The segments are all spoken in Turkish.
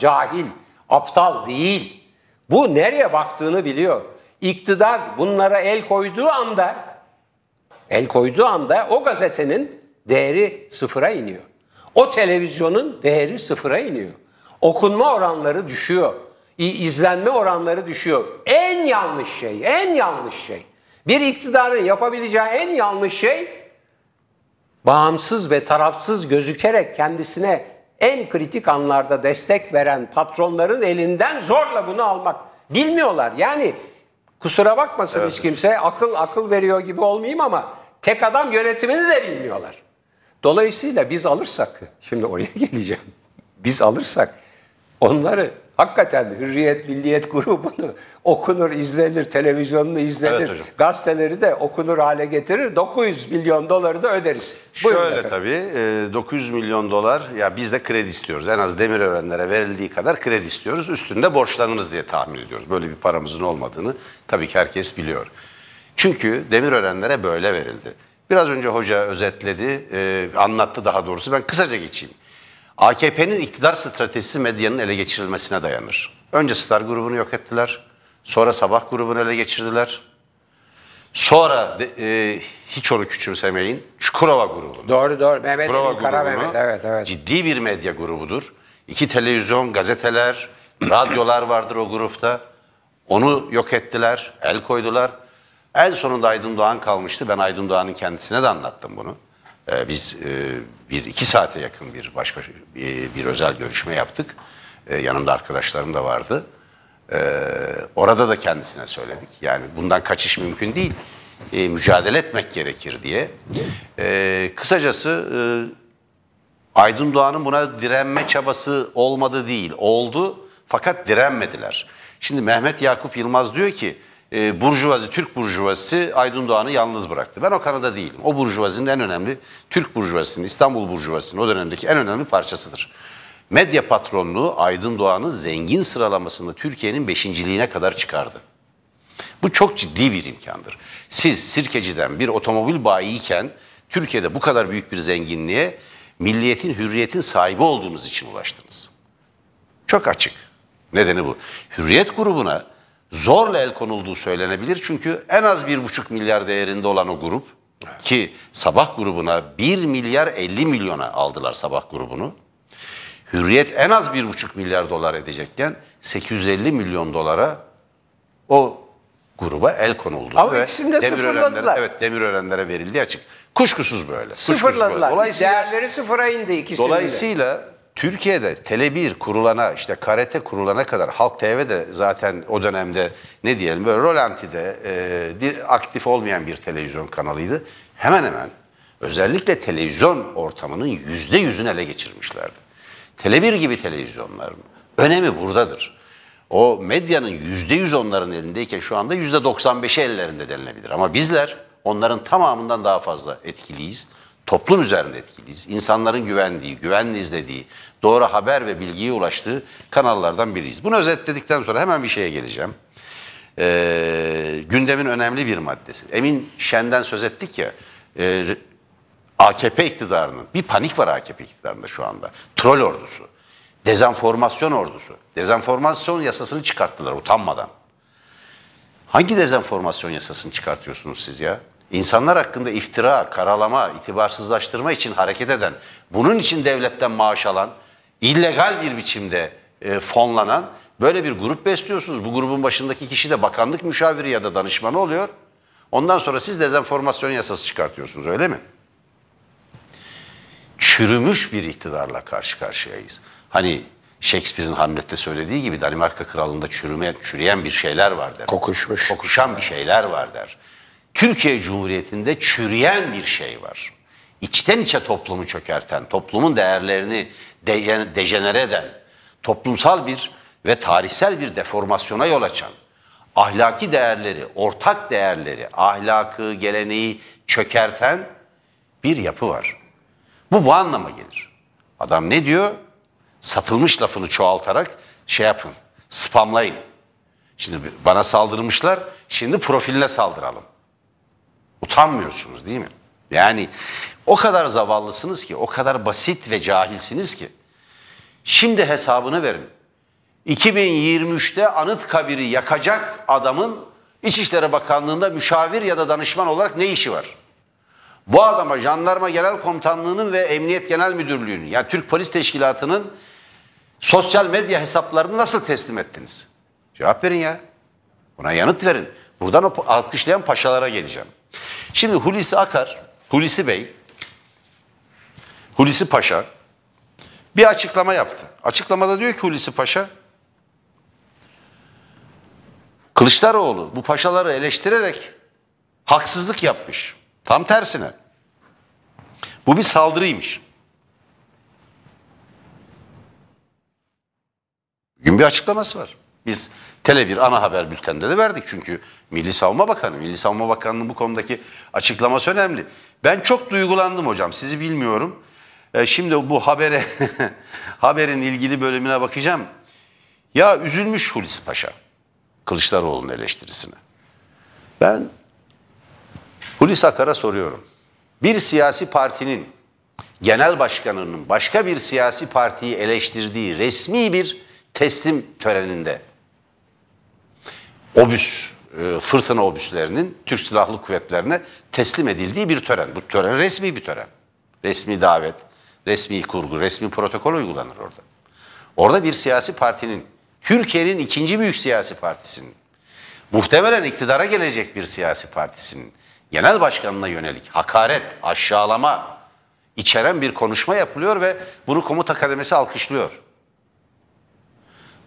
cahil, aptal değil. Bu nereye baktığını biliyor. İktidar bunlara el koyduğu anda o gazetenin değeri sıfıra iniyor. O televizyonun değeri sıfıra iniyor. Okunma oranları düşüyor. İzlenme oranları düşüyor. En yanlış şey. Bir iktidarın yapabileceği en yanlış şey, bağımsız ve tarafsız gözükerek kendisine en kritik anlarda destek veren patronların elinden zorla bunu almak. Bilmiyorlar. Yani kusura bakmasın evet. Hiç kimse, akıl veriyor gibi olmayayım ama tek adam yönetimini de bilmiyorlar. Dolayısıyla biz alırsak, şimdi oraya geleceğim, biz alırsak onları hakikaten Hürriyet, Milliyet grubunu okunur, izlenir, televizyonunu izlenir, evet, gazeteleri de okunur hale getirir, 900 milyon doları da öderiz. Buyurun şöyle efendim. Tabii 900 milyon dolar, ya biz de kredi istiyoruz. En az Demirörenlere verildiği kadar kredi istiyoruz. Üstünde borçlanırız diye tahmin ediyoruz. Böyle bir paramızın olmadığını tabii ki herkes biliyor. Çünkü Demirörenlere böyle verildi. Biraz önce hoca özetledi, anlattı daha doğrusu. Ben kısaca geçeyim. AKP'nin iktidar stratejisi medyanın ele geçirilmesine dayanır. Önce Star grubunu yok ettiler. Sonra Sabah grubunu ele geçirdiler. Sonra hiç onu küçümsemeyin, Çukurova grubunu. Doğru. Mehmet Yakup Yılmaz, evet. Ciddi bir medya grubudur. 2 televizyon, gazeteler, radyolar vardır o grupta. Onu yok ettiler, el koydular. En sonunda Aydın Doğan kalmıştı. Ben Aydın Doğan'ın kendisine de anlattım bunu. Biz 1-2 saate yakın bir özel görüşme yaptık. Yanımda arkadaşlarım da vardı. Orada da kendisine söyledik. Yani bundan kaçış mümkün değil. Mücadele etmek gerekir diye. Kısacası Aydın Doğan'ın buna direnme çabası olmadı değil. Oldu fakat direnmediler. Şimdi Mehmet Yakup Yılmaz diyor ki burjuvazi, Türk burjuvazisi Aydın Doğan'ı yalnız bıraktı. Ben o kanada değilim. O burjuvazinin en önemli, Türk burjuvazisinin, İstanbul burjuvazisinin o dönemdeki en önemli parçasıdır. Medya patronluğu Aydın Doğan'ı zengin sıralamasında Türkiye'nin 5.liğine kadar çıkardı. Bu çok ciddi bir imkandır. Siz Sirkeci'den bir otomobil bayiyken Türkiye'de bu kadar büyük bir zenginliğe milliyetin, hürriyetin sahibi olduğunuz için ulaştınız. Çok açık. Nedeni bu. Hürriyet grubuna zorla el konulduğu söylenebilir çünkü en az 1,5 milyar değerinde olan o grup, ki Sabah grubuna 1,50 milyar aldılar Sabah grubunu. Hürriyet en az 1,5 milyar dolar edecekken 850 milyon dolara o gruba el konuldu. Ama ikisini de sıfırladılar. Evet, Demirörenlere verildi açık. Kuşkusuz böyle. Sıfırladılar. Dolayısıyla, değerleri sıfıra indi ikisini. Dolayısıyla Türkiye'de Tele1 kurulana, işte KRT kurulana kadar, Halk TV'de zaten o dönemde ne diyelim böyle rolantide aktif olmayan bir televizyon kanalıydı. Hemen hemen özellikle televizyon ortamının %100'ünü ele geçirmişlerdi. Tele1 gibi televizyonların önemi buradadır. O medyanın %100 onların elindeyken şu anda %95'i ellerinde denilebilir. Ama bizler onların tamamından daha fazla etkiliyiz. Toplum üzerinde etkiliyiz. İnsanların güvendiği, güvenli izlediği, doğru haber ve bilgiye ulaştığı kanallardan biriyiz. Bunu özetledikten sonra hemen bir şeye geleceğim. Gündemin önemli bir maddesi. Emin Şen'den söz ettik ya, AKP iktidarının, bir panik var AKP iktidarında şu anda. Troll ordusu, dezenformasyon ordusu. Dezenformasyon yasasını çıkarttılar utanmadan. Hangi dezenformasyon yasasını çıkartıyorsunuz siz ya? İnsanlar hakkında iftira, karalama, itibarsızlaştırma için hareket eden, bunun için devletten maaş alan, illegal bir biçimde fonlanan böyle bir grup besliyorsunuz. Bu grubun başındaki kişi de bakanlık müşaviri ya da danışmanı oluyor. Ondan sonra siz dezenformasyon yasası çıkartıyorsunuz, öyle mi? Çürümüş bir iktidarla karşı karşıyayız. Hani Shakespeare'in Hamlet'te söylediği gibi Danimarka Kralında çürüyen bir şeyler var der. Kokuşan bir şeyler var der. Türkiye Cumhuriyeti'nde çürüyen bir şey var. İçten içe toplumu çökerten, toplumun değerlerini dejenere eden, toplumsal bir ve tarihsel bir deformasyona yol açan, ahlaki değerleri, ortak değerleri, ahlakı, geleneği çökerten bir yapı var. Bu anlama gelir. Adam ne diyor? Satılmış lafını çoğaltarak şey yapın, spamlayın. Şimdi bana saldırmışlar, şimdi profiline saldıralım. Utanmıyorsunuz değil mi? Yani o kadar zavallısınız ki, o kadar basit ve cahilsiniz ki. Şimdi hesabını verin. 2023'te Anıtkabir'i yakacak adamın İçişleri Bakanlığı'nda müşavir ya da danışman olarak ne işi var? Bu adama Jandarma Genel Komutanlığı'nın ve Emniyet Genel Müdürlüğü'nün, yani Türk Polis Teşkilatı'nın sosyal medya hesaplarını nasıl teslim ettiniz? Cevap verin ya. Buna yanıt verin. Buradan o alkışlayan paşalara geleceğim. Şimdi Hulusi Akar, Hulusi Bey, Hulusi Paşa bir açıklama yaptı. Açıklamada diyor ki Hulusi Paşa, Kılıçdaroğlu bu paşaları eleştirerek haksızlık yapmış. Tam tersine. Bu bir saldırıymış. Bugün bir açıklaması var. Biz Tele1 ana haber bülteninde de verdik. Çünkü Milli Savunma Bakanı, Milli Savunma Bakanı'nın bu konudaki açıklaması önemli. Ben çok duygulandım hocam. Sizi bilmiyorum. Şimdi bu habere haberin ilgili bölümüne bakacağım. Ya üzülmüş Hulusi Paşa Kılıçdaroğlu'nun eleştirisine. Ben Hulusi Akar'a soruyorum. Bir siyasi partinin genel başkanının başka bir siyasi partiyi eleştirdiği resmi bir teslim töreninde obüs, fırtına obüslerinin Türk Silahlı Kuvvetlerine teslim edildiği bir tören. Bu tören resmi bir tören. Resmi davet, resmi kurgu, resmi protokol uygulanır orada. Orada bir siyasi partinin, Türkiye'nin ikinci büyük siyasi partisinin, muhtemelen iktidara gelecek bir siyasi partisinin genel başkanına yönelik hakaret, aşağılama içeren bir konuşma yapılıyor ve bunu komuta kademesi alkışlıyor.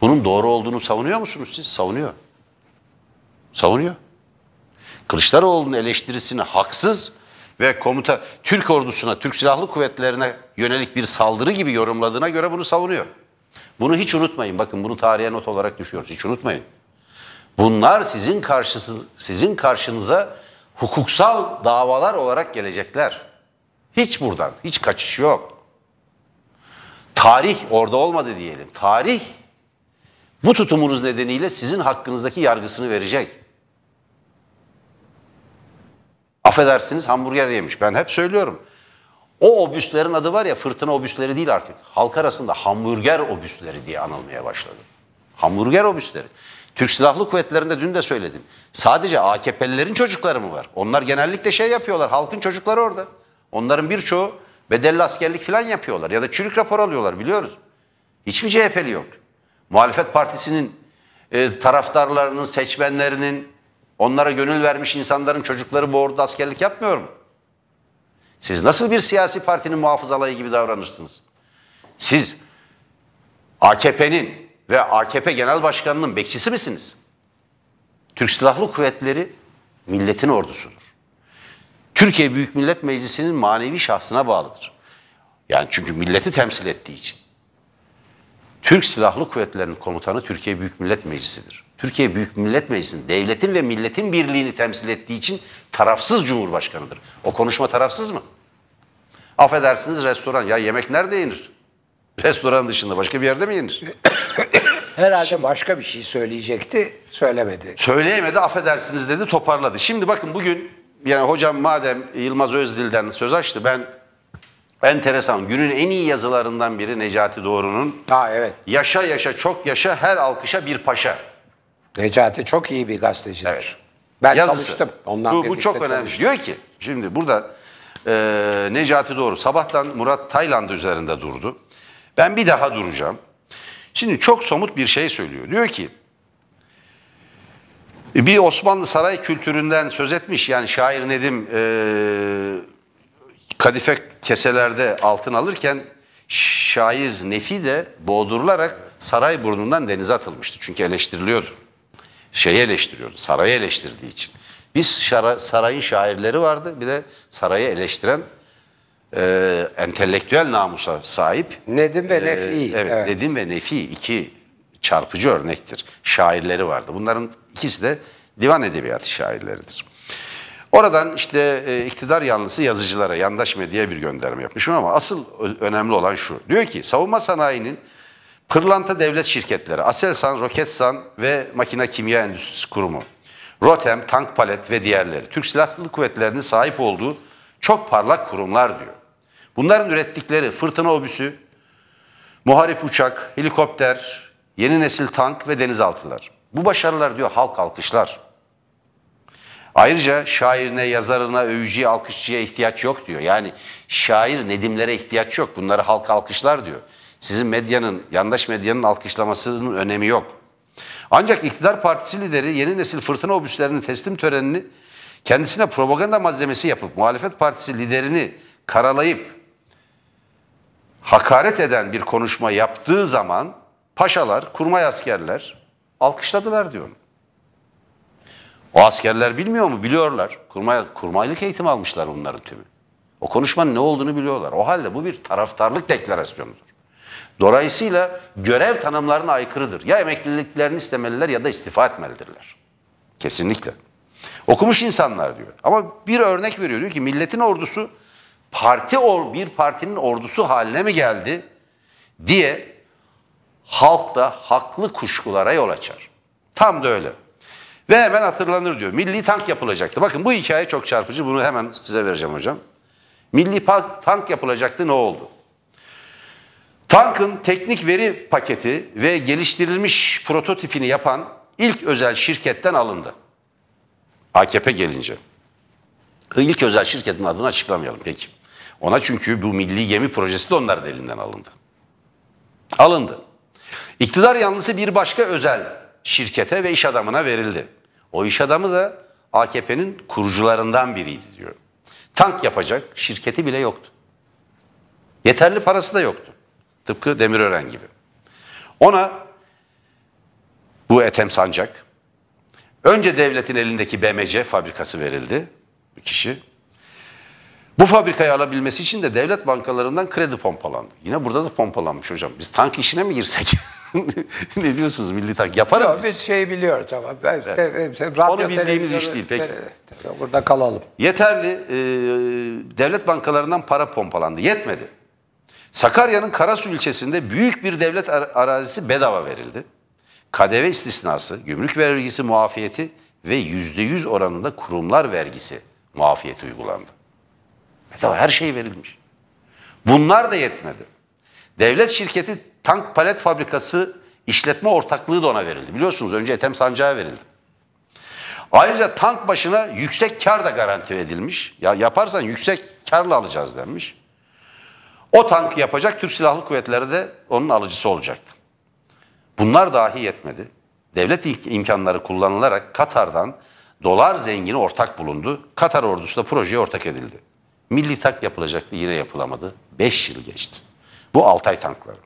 Bunun doğru olduğunu savunuyor musunuz siz? Savunuyor. Savunuyor. Kılıçdaroğlu'nun eleştirisini haksız ve komuta Türk ordusuna, Türk Silahlı Kuvvetlerine yönelik bir saldırı gibi yorumladığına göre bunu savunuyor. Bunu hiç unutmayın. Bakın bunu tarihe not olarak düşüyoruz. Hiç unutmayın. Bunlar sizin karşınıza hukuksal davalar olarak gelecekler. Hiç buradan, hiç kaçış yok. Tarih orada olmadı diyelim. Tarih bu tutumunuz nedeniyle sizin hakkınızdaki yargısını verecek. Affedersiniz, hamburger yemiş. Ben hep söylüyorum. O obüslerin adı var ya, fırtına obüsleri değil artık. Halk arasında hamburger obüsleri diye anılmaya başladı. Hamburger obüsleri. Türk Silahlı Kuvvetleri'nde dün de söyledim. Sadece AKP'lilerin çocukları mı var? Onlar genellikle şey yapıyorlar, halkın çocukları orada. Onların birçoğu bedelli askerlik falan yapıyorlar ya da çürük rapor alıyorlar, biliyoruz. Hiçbir CHP'li yok. Muhalefet Partisi'nin taraftarlarının, seçmenlerinin, onlara gönül vermiş insanların çocukları bu orduda askerlik yapmıyor mu? Siz nasıl bir siyasi partinin muhafız alayı gibi davranırsınız? Siz AKP'nin ve AKP Genel Başkanı'nın bekçisi misiniz? Türk Silahlı Kuvvetleri milletin ordusudur. Türkiye Büyük Millet Meclisi'nin manevi şahsına bağlıdır. Yani çünkü milleti temsil ettiği için. Türk Silahlı Kuvvetleri'nin komutanı Türkiye Büyük Millet Meclisi'dir. Türkiye Büyük Millet Meclisi'nin devletin ve milletin birliğini temsil ettiği için tarafsız cumhurbaşkanıdır. O konuşma tarafsız mı? Affedersiniz, restoran. Ya yemek nerede yenir? Restoran dışında başka bir yerde mi yenir? Herhalde şimdi, başka bir şey söyleyecekti, söylemedi. Söyleyemedi, affedersiniz dedi, toparladı. Şimdi bakın bugün, yani hocam madem Yılmaz Özdil'den söz açtı, ben enteresan, günün en iyi yazılarından biri Necati Doğru'nun. Ha, evet. Yaşa yaşa, çok yaşa, her alkışa bir paşa. Necati çok iyi bir gazetecidir. Evet. Ben tanıştım. Bu çok önemli. Çalıştım. Diyor ki, şimdi burada Necati Doğru sabahtan Murat Tayland üzerinde durdu. Ben bir daha duracağım. Şimdi çok somut bir şey söylüyor. Diyor ki, bir Osmanlı saray kültüründen söz etmiş. Yani şair Nedim kadife keselerde altın alırken şair Nefi de boğdurularak saray burnundan denize atılmıştı. Çünkü eleştiriliyordu. Şeyi eleştiriyordu. Sarayı eleştirdiği için. Biz sarayın şairleri vardı. Bir de sarayı eleştiren entelektüel namusa sahip. Nedim ve Nefi. Evet, Nedim ve Nefi iki çarpıcı örnektir. Şairleri vardı. Bunların ikisi de divan edebiyatı şairleridir. Oradan işte iktidar yanlısı yazıcılara, yandaş medyaya bir gönderme yapmışım ama asıl önemli olan şu. Diyor ki savunma sanayinin pırlanta devlet şirketleri Aselsan, Roketsan ve Makina Kimya Endüstrisi Kurumu, Rotem, Tank Palet ve diğerleri Türk Silahlı Kuvvetleri'nin sahip olduğu çok parlak kurumlar diyor. Bunların ürettikleri fırtına obüsü, muharip uçak, helikopter, Yeni nesil tank ve denizaltılar. Bu başarılar diyor halk alkışlar. Ayrıca şairine, yazarına, övücüye, alkışçıya ihtiyaç yok diyor. Yani şair nedimlere ihtiyaç yok. Bunları halk alkışlar diyor. Sizin medyanın, yandaş medyanın alkışlamasının önemi yok. Ancak iktidar partisi lideri yeni nesil fırtına obüslerinin teslim törenini kendisine propaganda malzemesi yapıp muhalefet partisi liderini karalayıp hakaret eden bir konuşma yaptığı zaman paşalar, kurmay askerler alkışladılar diyor. O askerler bilmiyor mu? Biliyorlar. Kurmaylık eğitim almışlar onların tümü. O konuşmanın ne olduğunu biliyorlar. O halde bu bir taraftarlık deklarasyonudur. Dolayısıyla görev tanımlarına aykırıdır. Ya emekliliklerini istemeliler ya da istifa etmelidirler. Kesinlikle. Okumuş insanlar diyor. Ama bir örnek veriyor. Diyor ki milletin ordusu bir partinin ordusu haline mi geldi diye halkta haklı kuşkulara yol açar. Tam da öyle. Ve hemen hatırlanır diyor. Milli tank yapılacaktı. Bakın bu hikaye çok çarpıcı. Bunu hemen size vereceğim hocam. Milli tank yapılacaktı, ne oldu? Tankın teknik veri paketi ve geliştirilmiş prototipini yapan ilk özel şirketten alındı. AKP gelince. İlk özel şirketin adını açıklamayalım peki. Ona çünkü bu milli gemi projesi de onların elinden alındı. Alındı. İktidar yanlısı bir başka özel şirkete ve iş adamına verildi. O iş adamı da AKP'nin kurucularından biriydi diyor. Tank yapacak şirketi bile yoktu. Yeterli parası da yoktu. Tıpkı Demirören gibi. Ona bu Ethem Sancak, önce devletin elindeki BMC fabrikası verildi. Bir kişi. Bu fabrikayı alabilmesi için de devlet bankalarından kredi pompalandı. Yine burada da pompalanmış hocam. Biz tank işine mi girsek? Ne diyorsunuz, milli tank yaparız yok, biz şey biliyoruz ama. Evet. Onu bildiğimiz iş değil peki. Evet, burada kalalım. Yeterli devlet bankalarından para pompalandı. Yetmedi. Sakarya'nın Karasu ilçesinde büyük bir devlet arazisi bedava verildi. KDV istisnası, gümrük vergisi muafiyeti ve %100 oranında kurumlar vergisi muafiyeti uygulandı. Bedava her şey verilmiş. Bunlar da yetmedi. Devlet şirketi tank palet fabrikası işletme ortaklığı da ona verildi. Biliyorsunuz önce Ethem Sancak'a verildi. Ayrıca tank başına yüksek kar da garanti edilmiş. Ya yaparsan yüksek karla alacağız denmiş. O tankı yapacak Türk Silahlı Kuvvetleri de onun alıcısı olacaktı. Bunlar dahi yetmedi. Devlet imkanları kullanılarak Katar'dan dolar zengini ortak bulundu. Katar ordusu da projeye ortak edildi. Milli tank yapılacaktı, yine yapılamadı. 5 yıl geçti. Bu Altay tankları.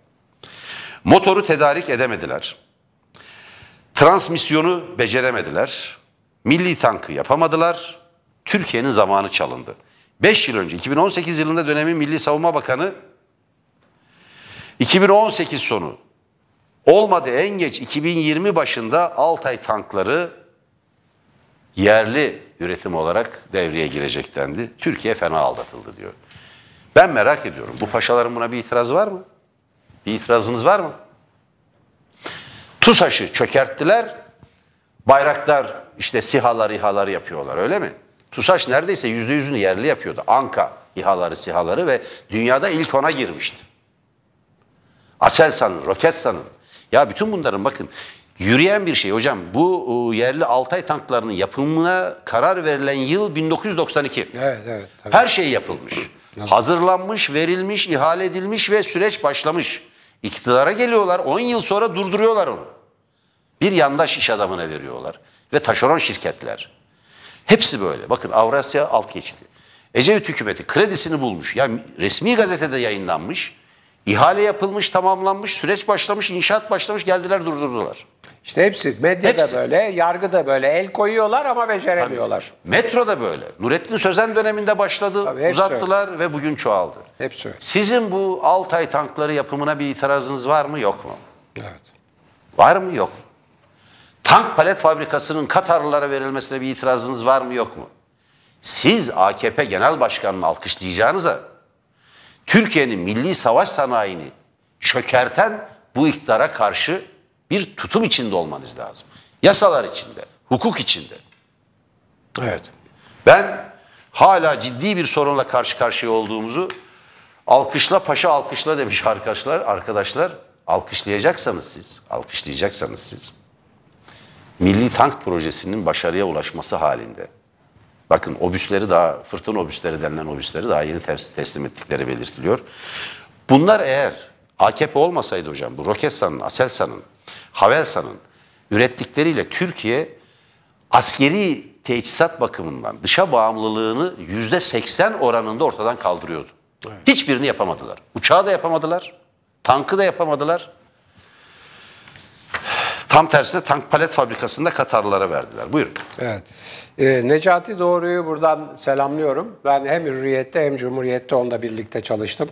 Motoru tedarik edemediler. Transmisyonu beceremediler. Milli tankı yapamadılar. Türkiye'nin zamanı çalındı. 5 yıl önce 2018 yılında dönemin Milli Savunma Bakanı 2018 sonu olmadı en geç 2020 başında Altay tankları yerli üretim olarak devreye girecek dendi. Türkiye fena aldatıldı diyor. Ben merak ediyorum. Bu paşaların buna bir itirazı var mı? Bir itirazınız var mı? Tusaş'ı çökerttiler. Bayraklar işte SİHA'lar, İHA'ları yapıyorlar, öyle mi? Tusaş neredeyse %100'ünü yerli yapıyordu. Anka İHA'ları, SİHA'ları ve dünyada ilk 10'a girmişti. Aselsan'ın, Roketsan'ın. Ya bütün bunların bakın yürüyen bir şey hocam. Bu yerli Altay tanklarının yapımına karar verilen yıl 1992. Evet. Tabii. Her şey yapılmış. Hazırlanmış, verilmiş, ihale edilmiş ve süreç başlamış. İktidara geliyorlar, 10 yıl sonra durduruyorlar onu. Bir yandaş iş adamına veriyorlar. Ve taşeron şirketler. Hepsi böyle. Bakın Avrasya alt geçti. Ecevit hükümeti kredisini bulmuş. Ya resmi gazetede yayınlanmış. İhale yapılmış, tamamlanmış, süreç başlamış, inşaat başlamış, geldiler durdurdular. İşte hepsi, medyada hepsi. Böyle, yargıda böyle, el koyuyorlar ama beceremiyorlar. Metro da böyle. Nurettin Sözen döneminde başladı, tabii, uzattılar öyle. Ve bugün çoğaldı. Hepsi öyle. Sizin bu Altay tankları yapımına bir itirazınız var mı, yok mu? Evet. Var mı, yok mu? Tank palet fabrikasının Katarlılara verilmesine bir itirazınız var mı, yok mu? Siz AKP Genel Başkanı'nı alkışlayacağınıza Türkiye'nin milli savaş sanayini çökerten bu iktidara karşı bir tutum içinde olmanız lazım. Yasalar içinde, hukuk içinde. Evet. Ben hala ciddi bir sorunla karşı karşıya olduğumuzu alkışla paşa alkışla demiş arkadaşlar. alkışlayacaksanız siz milli tank projesinin başarıya ulaşması halinde, bakın obüsleri daha, fırtına obüsleri denilen obüsleri daha yeni teslim ettikleri belirtiliyor. Bunlar eğer AKP olmasaydı hocam, bu Roketsan'ın, Aselsan'ın, Havelsan'ın ürettikleriyle Türkiye askeri teçhizat bakımından dışa bağımlılığını %80 oranında ortadan kaldırıyordu. Evet. Hiçbirini yapamadılar. Uçağı da yapamadılar, tankı da yapamadılar. Tam tersine tank palet fabrikasında Katarlılara verdiler. Buyurun. Evet. Necati Doğru'yu buradan selamlıyorum. Ben hem Hürriyet'te hem Cumhuriyet'te onunla birlikte çalıştım.